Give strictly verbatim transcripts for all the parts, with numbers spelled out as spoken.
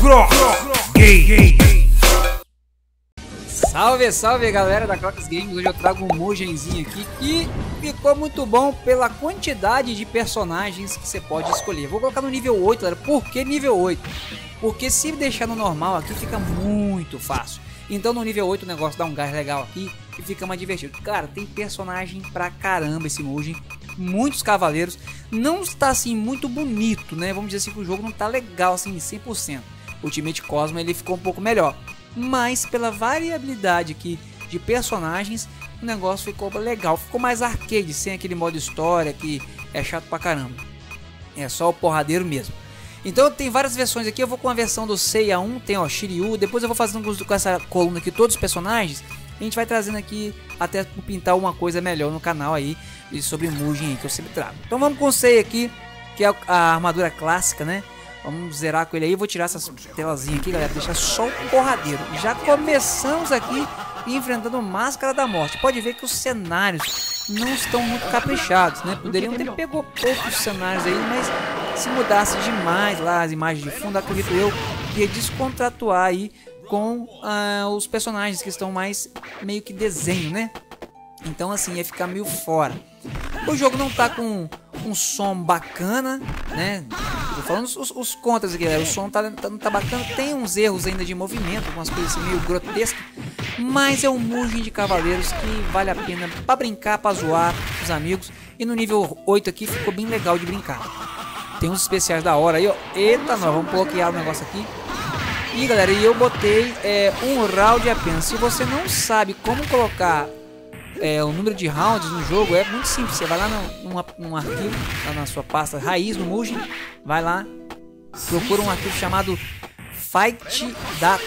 Crocs Games. Salve, salve galera da Crocs Games. Hoje eu trago um Mugenzinho aqui que ficou muito bom pela quantidade de personagens que você pode escolher. Vou colocar no nível oito, galera. Por que nível oito? Porque se deixar no normal aqui fica muito fácil. Então no nível oito o negócio dá um gás legal aqui e fica mais divertido. Cara, tem personagem pra caramba esse Mugen. Muitos cavaleiros. Não está assim muito bonito, né? Vamos dizer assim que o jogo não tá legal assim cem por cento. O Ultimate Cosmo ele ficou um pouco melhor. Mas pela variabilidade aqui de personagens, o negócio ficou legal. Ficou mais arcade, sem aquele modo história que é chato pra caramba. É só o porradeiro mesmo. Então tem várias versões aqui, eu vou com a versão do Seiya um, tem ó, Shiryu, depois eu vou fazendo com essa coluna aqui todos os personagens, a gente vai trazendo aqui até pintar uma coisa melhor no canal aí, sobre Mugen aí, que eu sempre trago. Então vamos com o Seiya aqui, que é a armadura clássica, né? Vamos zerar com ele aí, vou tirar essas telazinhas aqui, galera, deixar só o porradeiro. Já começamos aqui enfrentando Máscara da Morte. Pode ver que os cenários não estão muito caprichados, né? Poderiam ter pegou poucos cenários aí, mas se mudasse demais lá as imagens de fundo, acredito eu que ia descontratuar aí com ah, os personagens que estão mais meio que desenho, né? Então assim, ia ficar meio fora. O jogo não tá com um som bacana, né? Tô falando os, os contras aqui, galera. O som tá, tá, não tá bacana, tem uns erros ainda de movimento, algumas coisas assim meio grotescas, mas é um Mugen de cavaleiros que vale a pena pra brincar, pra zoar com os amigos. E no nível oito aqui ficou bem legal de brincar. Tem uns especiais da hora aí, ó. Eita, nós vamos bloquear o negócio aqui. E galera, eu botei é, um round apenas. Se você não sabe como colocar é, o número de rounds no jogo, é muito simples. Você vai lá no, num arquivo, lá na sua pasta raiz no Mugen, vai lá, procura um arquivo chamado Fight Data.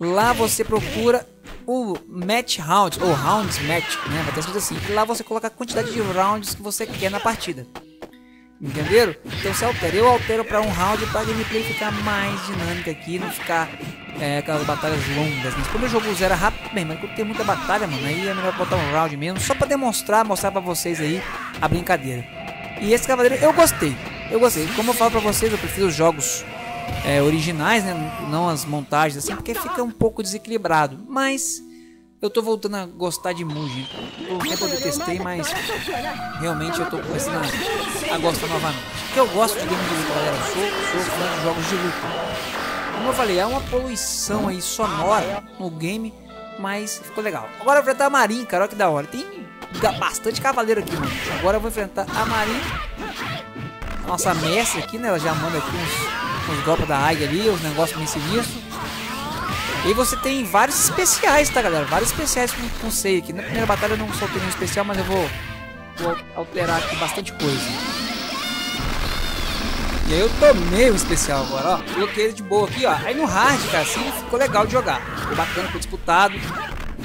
Lá você procura o Match Rounds, ou Rounds Match, né? Vai ter escrito assim. E lá você coloca a quantidade de rounds que você quer na partida. Entenderam? Então você altera. Eu altero para um round para a gameplay ficar mais dinâmica aqui, não ficar é, aquelas batalhas longas. Mas como o jogo zera rápido, bem, mas quando tem muita batalha, mano, aí é melhor botar um round mesmo, só para demonstrar, mostrar para vocês aí a brincadeira. E esse cavaleiro eu gostei, eu gostei. Como eu falo para vocês, eu prefiro os jogos é, originais, né? Não as montagens assim, porque fica um pouco desequilibrado. Mas eu tô voltando a gostar de Mugen. Eu tempo eu testei, mas realmente eu tô começando a, a gostar novamente. Porque eu gosto de games de luta, galera. Sou, sou fã de jogos de luta. Como eu falei, há uma poluição aí sonora no game, mas ficou legal. Agora eu vou enfrentar a Marinha, cara. Olha que da hora. Tem bastante cavaleiro aqui, mano. Agora eu vou enfrentar a Marinha. Nossa mestre aqui, né? Ela já manda aqui uns, uns golpes da águia ali, os negócios meio sinistros. E você tem vários especiais, tá galera? Vários especiais com, com o Seiya aqui. Na primeira batalha eu não soltei nenhum especial, mas eu vou, vou alterar aqui bastante coisa. E aí eu tomei o especial agora, ó. Coloquei ele de boa aqui, ó. Aí no hard, cara, assim ficou legal de jogar. Ficou bacana, ficou disputado.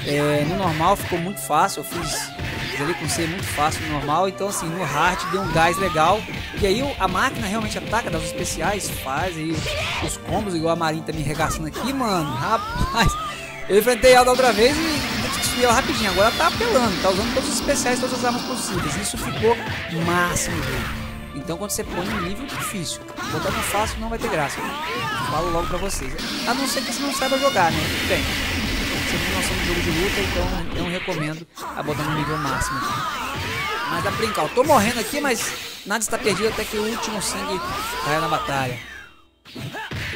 É, no normal ficou muito fácil. Eu fiz ali com o Seiya muito fácil no normal. Então assim, no hard deu um gás legal. E aí a máquina realmente ataca, dá os especiais, faz aí os combos, igual a Marinha tá me regaçando aqui, mano. Rapaz, eu enfrentei ela da outra vez e destruí ela rapidinho. Agora ela tá apelando, tá usando todos os especiais, todas as armas possíveis. Isso ficou máximo, velho. Então quando você põe um nível difícil, botar no fácil não vai ter graça. Eu falo logo pra vocês. A não ser que você não saiba jogar, né? Bem, você não tem noção do jogo de luta, então eu não recomendo a botar no nível máximo aqui. Mas dá pra brincar. Eu tô morrendo aqui, mas nada está perdido até que o último sangue caia na batalha. Vou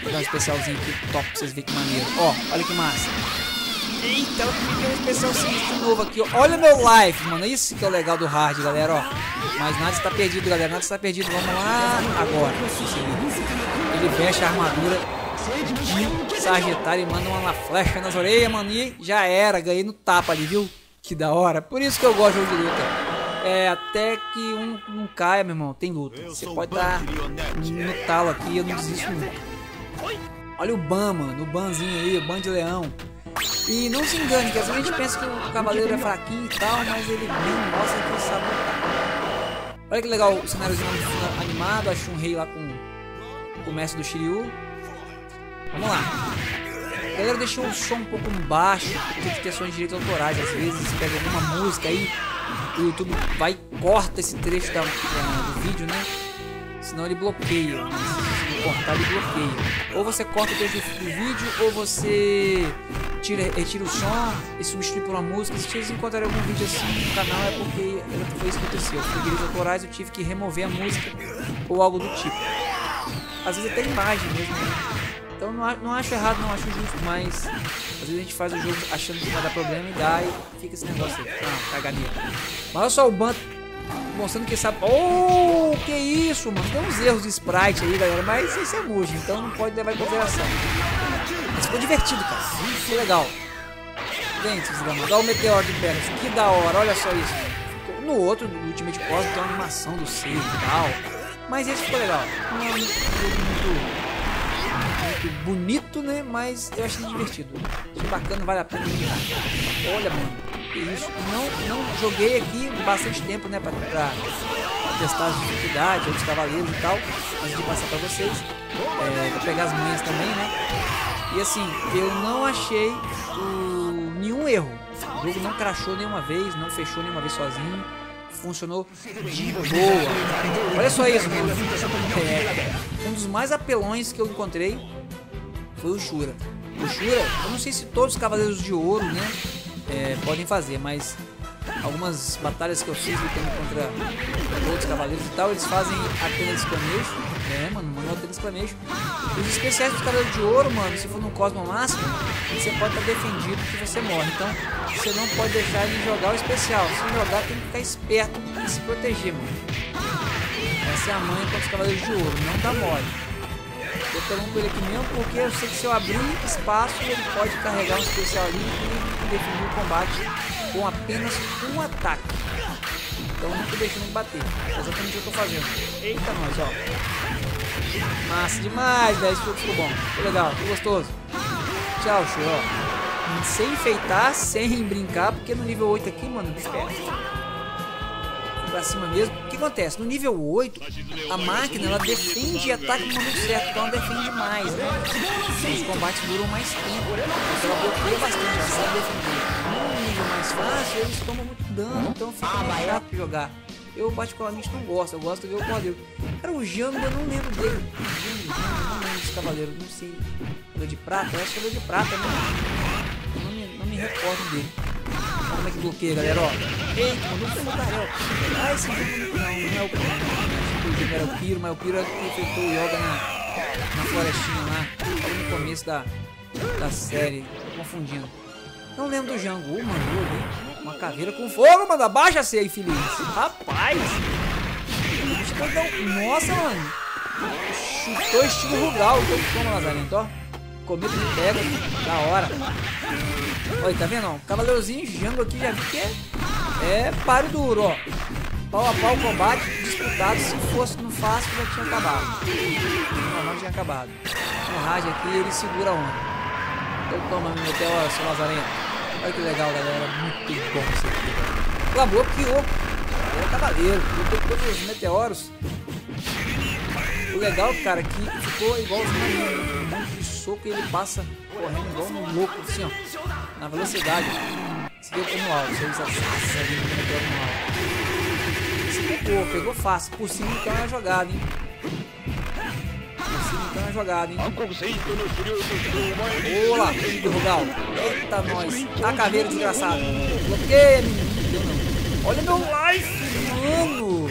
pegar um especialzinho aqui top pra vocês verem que maneiro. Ó, olha que massa. Eita, eu peguei um especial sinistro de novo aqui, ó. Olha o meu life, mano. Isso que é o legal do hard, galera, ó. Mas nada está perdido, galera. Nada está perdido. Vamos lá agora. Ele fecha a armadura de Sagitário e manda uma flecha nas orelhas, mano. E já era. Ganhei no tapa ali, viu? Que da hora. Por isso que eu gosto de jogo de luta. É, até que um não caia, meu irmão, tem luta. Você pode estar no talo aqui, eu não desisto nunca. Olha o Ban, mano, o Banzinho aí, o Ban de leão. E não se engane, que às vezes a gente pensa que o cavaleiro é fraquinho e tal, mas ele bem mostra que sabe lutar. Olha que legal o cenáriozinho animado, acho um rei lá com, com o mestre do Shiryu. Vamos lá. Galera, deixou o som um pouco baixo, porque tem questões de direitos autorais, às vezes pega alguma música aí. O YouTube vai e corta esse trecho da, da, do vídeo, né? Senão ele bloqueia. Mas cortado e bloqueia. Ou você corta desde o vídeo, ou você tira, retira o som e substitui por uma música. Se vocês encontrarem algum vídeo assim no canal, é porque foi isso que aconteceu. Por direitos autorais eu tive que remover a música ou algo do tipo. Às vezes até imagem mesmo, né? Então não, não acho errado, não acho justo, mas às vezes a gente faz o jogo achando que vai dar problema e dá e fica esse negócio aí. Ah, caganeira. Mas olha só o Ban mostrando que sabe... Oh, que isso, mano. Tem uns erros de sprite aí, galera, mas isso é Mugen, então não pode levar em consideração. Mas ficou divertido, cara. Ficou legal. Gente, dá o meteoro de pernas. Que da hora, olha só isso. Ficou... No outro, no Ultimate Cosmo, tem uma animação do Seiya e tal. Mas esse ficou legal. Não é um jogo muito... muito bonito, né? Mas eu achei divertido. Achei bacana, vale a pena. Olha, mano, que isso. Não, não joguei aqui bastante tempo, né? Pra, pra testar as dificuldades, os cavaleiros e tal. Antes de passar pra vocês. É, pra pegar as minhas também, né? E assim, eu não achei o, nenhum erro. O jogo não crashou nenhuma vez, não fechou nenhuma vez sozinho. Funcionou de boa. Olha só isso, mano. É, um dos mais apelões que eu encontrei foi o Shura. O Shura, eu não sei se todos os Cavaleiros de Ouro, né, é, podem fazer, mas algumas batalhas que eu fiz lutando contra outros cavaleiros e tal, eles fazem Atenas Clameish, né, mano, mano, Atenas Clameish. Os especiais dos Cavaleiros de Ouro, mano, se for no Cosmo Máximo, você pode estar defendido que você morre, então você não pode deixar ele jogar o especial. Se jogar, tem que ficar esperto e se proteger, mano. Essa é a mãe contra os Cavaleiros de Ouro, não dá mole. Eu tô com ele aqui mesmo porque eu sei que se eu abrir espaço ele pode carregar um especial ali e definir o combate com apenas um ataque. Então eu não tô deixando ele bater. É exatamente o que eu tô fazendo. Eita, nós, ó. Massa demais, velho. Esse jogo ficou bom. Ficou legal, ficou gostoso. Tchau, show. Sem enfeitar, sem brincar, porque no nível oito aqui, mano, espera. Pra cima mesmo. O que acontece? No nível oito, a máquina ela defende e ataca no momento certo, então ela defende mais, né? Os combates duram mais tempo, então ela bloqueia bastante, assim, defender. No nível mais fácil, eles tomam muito dano, então fica mais rápido jogar. Eu particularmente não gosto, eu gosto de ver o Cavaleiro. Cara, o Jango, eu não lembro dele. Não lembro desse Cavaleiro, não sei. Cavaleiro de prata? Eu acho que é de prata, né? Eu não me, não me recordo dele. Olha como é que bloqueia, galera, ó. Eita, mano, não tem mutarel. Ah, esse jogo não, não é o Piro. Era o Piro, mas o Piro é que enfrentou o Yoga na, na florestinha lá. No começo da, da série. Tô confundindo. Não lembro do Jango. Ô, mano, uma caveira com fogo, mano. Abaixa-se aí, filhinho. Rapaz. Nossa, mano. Chutou estilo rural. Toma, Lazarento, ó. Comida de pega, da hora. Olha, tá vendo? Ó? Cavaleirozinho Jango aqui já vi que é, é paro duro, ó. Pau a pau o combate disputado. Se fosse no fácil já tinha acabado. Não, não tinha acabado. Hemorragia aqui ele segura a onda. Então toma meu meteoro, seu Lazarento. Olha que legal, galera. Muito bom isso aqui. Ela bloqueou. É o cavaleiro. Bloqueou todos os meteoros. O legal, cara, que ficou igual os Marinha. Soco e ele passa correndo igual um louco, assim, ó, na velocidade. Se deu como alto, se usa alto. Se pegou, pegou fácil. Por cima então é jogada, hein? Por cima então é jogada, hein? Olá, filho do Rugal. Eita, nós. Tá caveira, desgraçado. Bloqueia, menino. Olha meu life, mano.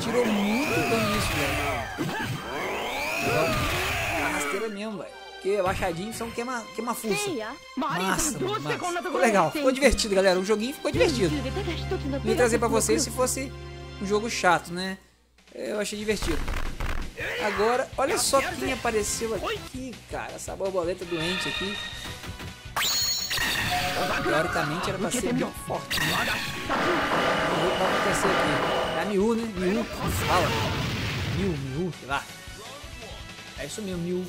Tirou muito dano isso, velho. Rasteira mesmo, velho. Porque baixadinho são queima, queima fuça. Massa, mano, massa. Ficou legal, ficou divertido, galera. O joguinho ficou divertido. Eu ia trazer pra vocês se fosse um jogo chato, né? Eu achei divertido. Agora, olha só quem apareceu aqui, cara. Essa borboleta doente aqui. Teoricamente era pra ser bem forte, né? Vamos ver o que vai acontecer aqui. É a Miu, né? Miu, fala. Miu, Miu, sei lá. É isso mesmo, Miu.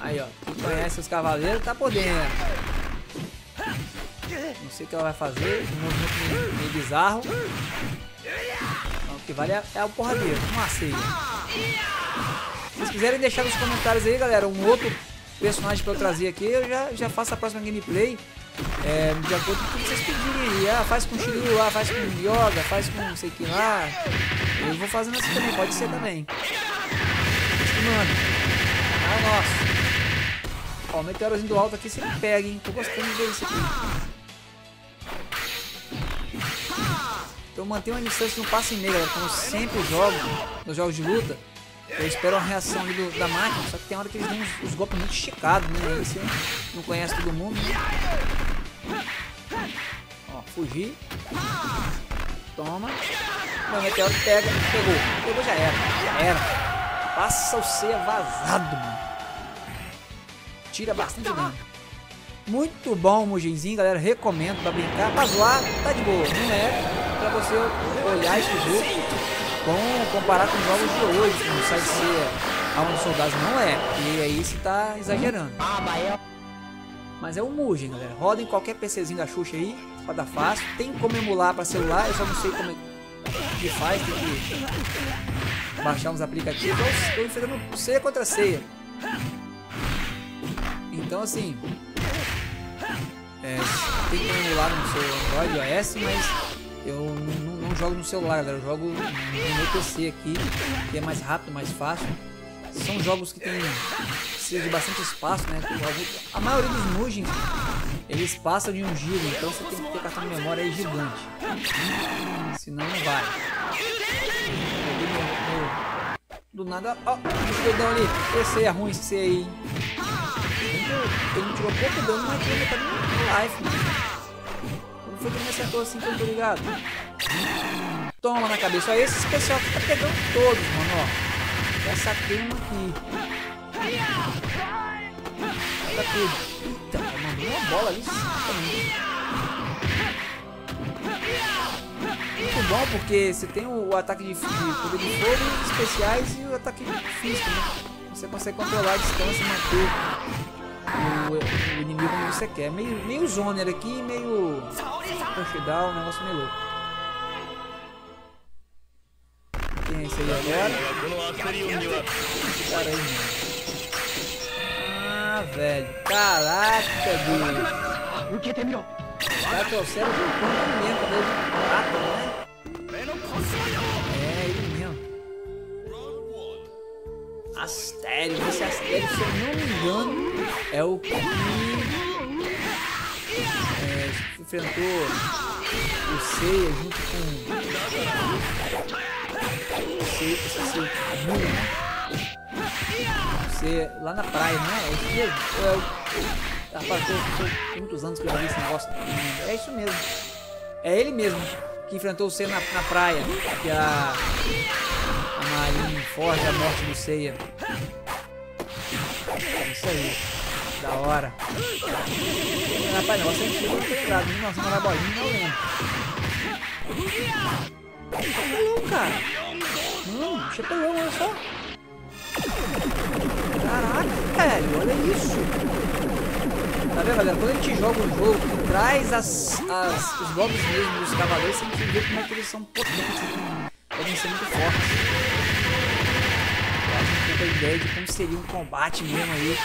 Aí, ó, quem conhece os cavaleiros tá podendo. Não sei o que ela vai fazer. Um movimento meio bizarro. Então, o que vale é, é o porradeiro. Uma ceia. Se vocês quiserem deixar nos comentários aí, galera, um outro personagem pra eu trazer aqui, eu já, já faço a próxima gameplay. É, de acordo com o que vocês pedirem aí. Ah, faz com o Shiryu lá, faz com o Yoga, faz com não sei o que lá. Eu vou fazendo assim também, pode ser também. mano. Ah, nossa. Ó, o meteorozinho do alto aqui sempre pega, hein. Tô gostando de ver isso aqui. Então mantenho a distância no passe meio, galera. Como sempre eu jogo nos jogos de luta, eu espero a reação ali do, da máquina. Só que tem hora que eles dão uns, uns golpes muito esticados, né? Você não conhece todo mundo. Ó, fugir. Toma. Não, o meteoro pega. Pegou. Pegou, já era. Já era. Passa o Seiya vazado, mano. Tira bastante dano. Muito bom o Mugenzinho, galera. Recomendo pra brincar. Pra zoar, tá de boa. Não é pra você olhar esse jogo. Bom comparar com os jogos de hoje, não sai de ser a um dos soldados, não é, e aí você tá exagerando. Mas é o Mugen, galera, roda em qualquer PCzinho da Xuxa aí, pra dar fácil, tem como emular pra celular, eu só não sei como é que faz, tem que baixar uns aplicativos, eu estou enfrentando Seiya contra Seiya. Então assim, é, tem como emular no seu Android, iOS, mas eu não jogo no celular, galera, eu jogo no meu P C aqui, que é mais rápido, mais fácil. São jogos que tem precisa de bastante espaço, né? A maioria dos Mugens, eles passam de um giga, então você tem que ter cartão de memória aí gigante, senão não vai. Do nada, ó, o dedão ali, esse é ruim, esse aí, hein? Ele me tirou pouco dano, mas ele não tá dando life. Não foi que ele me acertou assim, que eu não tô ligado. Toma na cabeça. Olha esse especial que tá pegando todos, mano. Ó, já saquei um aqui. Tá tudo. Eita, mandou uma bola ali. Muito bom, porque você tem o ataque de, de poder de fogo, especiais e o ataque físico, né? Você consegue controlar a distância e manter o, o inimigo como você quer. Meio, meio zoner aqui, meio pushdown, um negócio meio louco. Tem esse aí agora. Cara aí, ah, velho. Caraca, bicho. Os caras trouxeram de um condimento de prata, né? É, ele mesmo. Astério. Esse Astério, se eu não me engano, é o que é, enfrentou o Seiya junto com... Você, você, você, lá na praia, né? É isso mesmo? Eu, eu, rapaz, eu, eu, muitos anos que eu já vi esse negócio. É isso mesmo. É ele mesmo que enfrentou o Seiya na, na praia. Que a, a Marinha forja a morte do Seiya. É isso aí. Da hora. Rapaz, o negócio é antigo, eu não tô lembrado. Nossa, não vai bolinha, não lembro. Chapelão, cara. Hum, chapelão, olha só. Caraca, velho, olha isso. Tá vendo, galera? Quando a gente joga um jogo que traz as, as, os golpes mesmo dos cavaleiros, você tem que ver como é que eles são potentes. Podem ser muito fortes. Eu acho que tem a ideia de como seria um combate mesmo aí.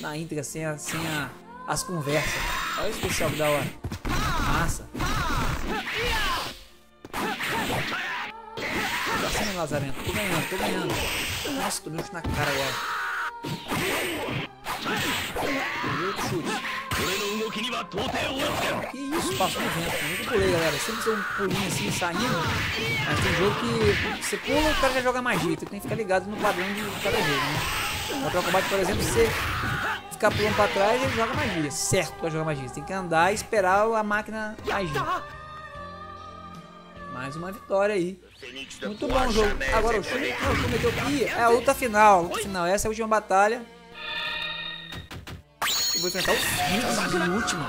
Na íntegra, sem, a, sem a, as conversas. Olha o especial da hora. Massa. Tá sendo Lazarento, tô ganhando, tô ganhando. Nossa, tomei um chute na cara agora. Que isso, passou no vento. Nunca pulei, galera. Sempre tem um pulinho assim saindo. Mas tem jogo que você pula, o cara já joga magia. Então tem que ficar ligado no padrão de cada jogo, né? Contra o combate, por exemplo, você ficar pulando pra trás, ele joga magia. Certo, vai jogar magia. Você tem que andar e esperar a máquina agir. Mais uma vitória aí. Muito bom o jogo. Agora o Shiryu cometeu o que? É a luta final. Luta final. Essa é a última batalha. Eu vou enfrentar o Fênix no último.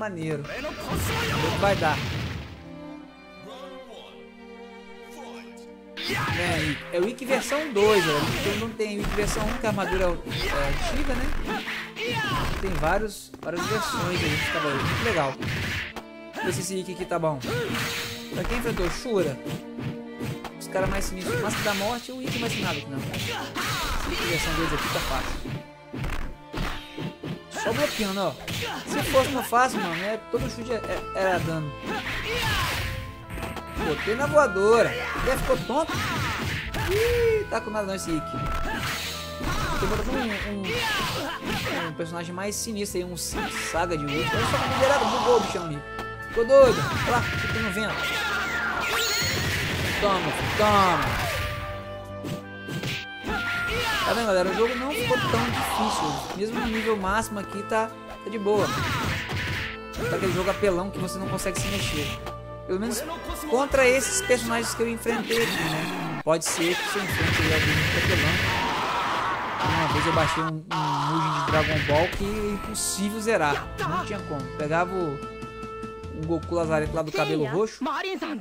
Maneiro, maneiro, maneiro. O que vai dar? É, aí. É o Ikki versão dois, eu não tenho Ikki versão um, que a armadura é antiga, né? Tem vários, várias versões aí de cavaleiros. Muito legal. Vê se esse Ikki aqui tá bom. Pra quem enfrentou Shura, os caras mais sinistros, Máscara da Morte, o Ikki mais sinistro, não. Ikki versão dois aqui tá fácil. Só bloqueando, ó. Se fosse não fácil, mano, é, todo chute era, era dano. Botei na voadora. Já ficou tonto? Ih, tá com nada não esse Ikki. Tem um, um, um personagem mais sinistro aí, um saga de luta. Olha só que liderado, bugou o bichão ali. Ficou doido. Olha lá, fica no vento. Toma, toma. Tá vendo, galera? O jogo não ficou tão difícil. Mesmo no nível máximo aqui, tá, tá de boa. Tá aquele jogo apelão que você não consegue se mexer. Pelo menos contra esses personagens que eu enfrentei aqui, né? Pode ser que você enfrente alguém muito apelão. Uma vez eu baixei um, um Mugen de Dragon Ball que é impossível zerar. Não tinha como. Pegava o, o Goku Lazarento lá do cabelo roxo.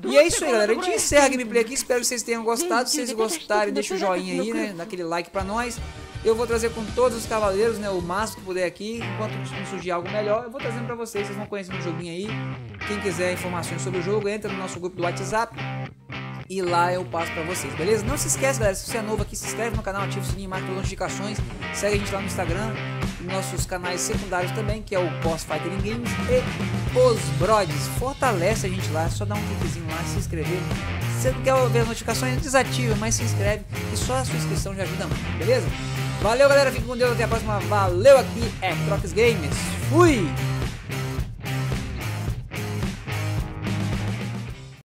E é isso aí, galera. A gente encerra a gameplay aqui. Espero que vocês tenham gostado. Se vocês gostarem, deixa o joinha aí, né? Dá aquele like pra nós. Eu vou trazer com todos os cavaleiros, né, o máximo que puder aqui. Enquanto não surgir algo melhor, eu vou trazendo pra vocês. Vocês vão conhecendo o joguinho aí. Quem quiser informações sobre o jogo, entra no nosso grupo do WhatsApp. E lá eu passo pra vocês, beleza? Não se esquece, galera, se você é novo aqui, se inscreve no canal, ativa o sininho, marca as notificações. Segue a gente lá no Instagram. Nossos canais secundários também, que é o Boss Fighter in Games e os Brods. Fortalece a gente lá, é só dar um cliquezinho lá, se inscrever. Se você não quer ver as notificações, desativa, mas se inscreve, que só a sua inscrição já ajuda muito, beleza? Valeu, galera. Fique com Deus. Até a próxima. Valeu, aqui é Crocs Games. Fui!